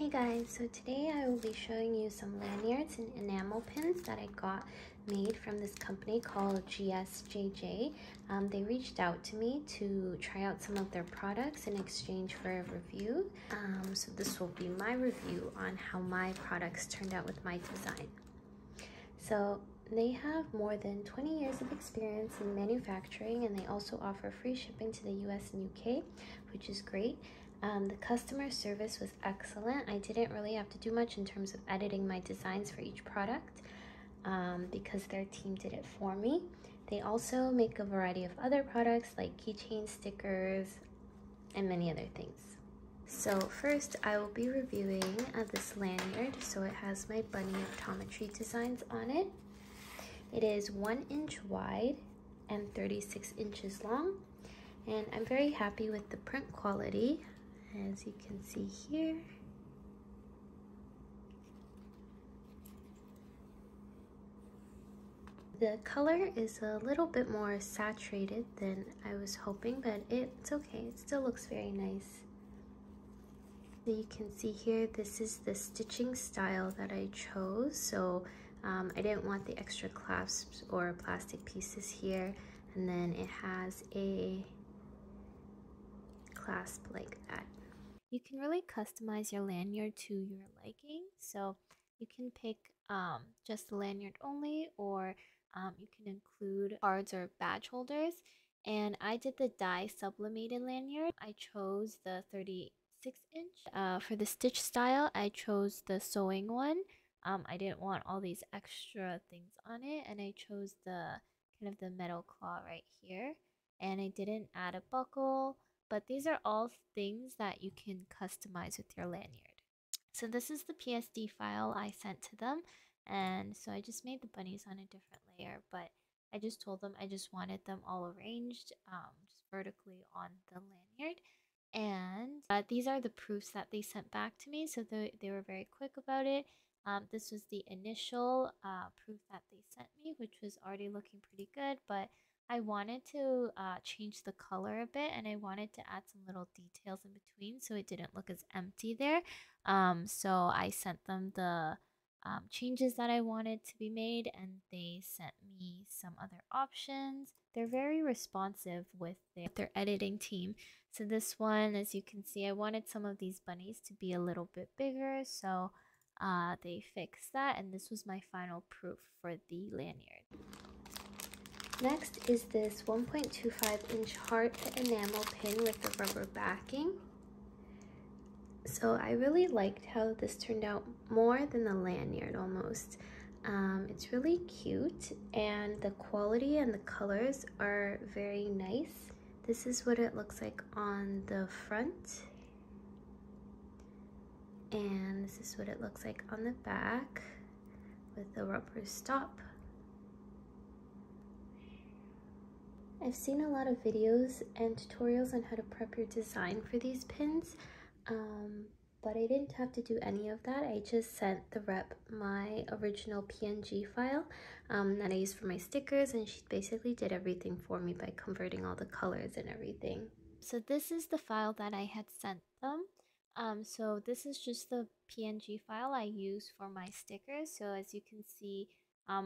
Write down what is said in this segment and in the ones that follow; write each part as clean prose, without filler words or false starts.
Hey guys, so today I will be showing you some lanyards and enamel pins that I got made from this company called GSJJ. They reached out to me to try out some of their products in exchange for a review. So this will be my review on how my products turned out with my design. So they have more than 20 years of experience in manufacturing, and they also offer free shipping to the US and UK, which is great. The customer service was excellent. I didn't really have to do much in terms of editing my designs for each product because their team did it for me. They also make a variety of other products like keychain stickers and many other things. So first I will be reviewing this lanyard. So it has my bunny optometry designs on it. It is 1 inch wide and 36 inches long. And I'm very happy with the print quality. As you can see here, the color is a little bit more saturated than I was hoping, but it's okay, it still looks very nice. So you can see here, this is the stitching style that I chose. So I didn't want the extra clasps or plastic pieces here, and then it has a clasp like that. You can really customize your lanyard to your liking, so you can pick just the lanyard only, or you can include cards or badge holders. And I did the dye sublimated lanyard. I chose the 36 inch. For the stitch style, I chose the sewing one. I didn't want all these extra things on it, and I chose the kind of the metal claw right here. And I didn't add a buckle. But these are all things that you can customize with your lanyard. So this is the PSD file I sent to them. And so I just made the bunnies on a different layer, but I just told them I just wanted them all arranged just vertically on the lanyard. And these are the proofs that they sent back to me. So they were very quick about it. This was the initial proof that they sent me, which was already looking pretty good, but I wanted to change the color a bit, and I wanted to add some little details in between so it didn't look as empty there. So I sent them the changes that I wanted to be made, and they sent me some other options. They're very responsive with their editing team. So this one, as you can see, I wanted some of these bunnies to be a little bit bigger, so they fixed that, and this was my final proof for the lanyard. Next is this 1.25 inch heart enamel pin with the rubber backing. So I really liked how this turned out more than the lanyard almost. It's really cute, and the quality and the colors are very nice. This is what it looks like on the front. And this is what it looks like on the back with the rubber stop. I've seen a lot of videos and tutorials on how to prep your design for these pins, but I didn't have to do any of that. I just sent the rep my original PNG file that I used for my stickers, and she basically did everything for me by converting all the colors and everything. So this is the file that I had sent them. So this is just the PNG file I use for my stickers. So as you can see,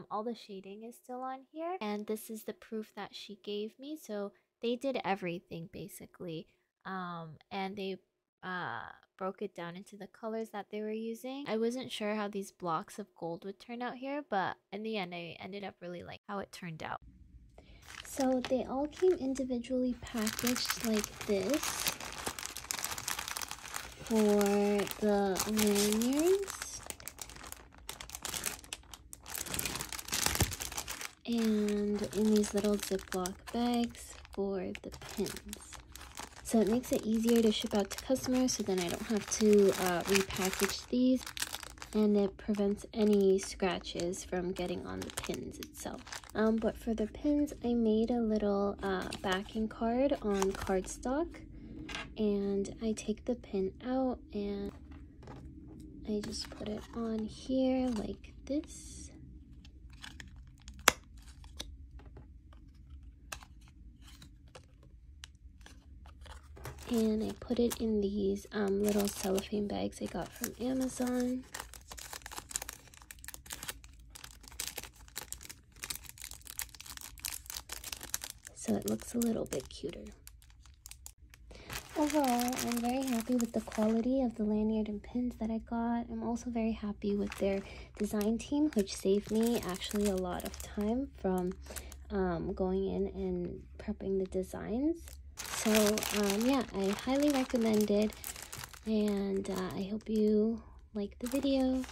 all the shading is still on here, and this is the proof that she gave me. So they did everything basically, and they broke it down into the colors that they were using. I wasn't sure how these blocks of gold would turn out here, but in the end I ended up really liking how it turned out. So they all came individually packaged like this for the lanyards. And in these little Ziploc bags for the pins. So it makes it easier to ship out to customers, so then I don't have to repackage these, and it prevents any scratches from getting on the pins itself. But for the pins, I made a little backing card on cardstock, and I take the pin out and I just put it on here like this. and I put it in these little cellophane bags I got from Amazon. So it looks a little bit cuter. Overall, I'm very happy with the quality of the lanyard and pins that I got. I'm also very happy with their design team, which saved me actually a lot of time from going in and prepping the designs. So yeah, I highly recommend it, and I hope you like the video.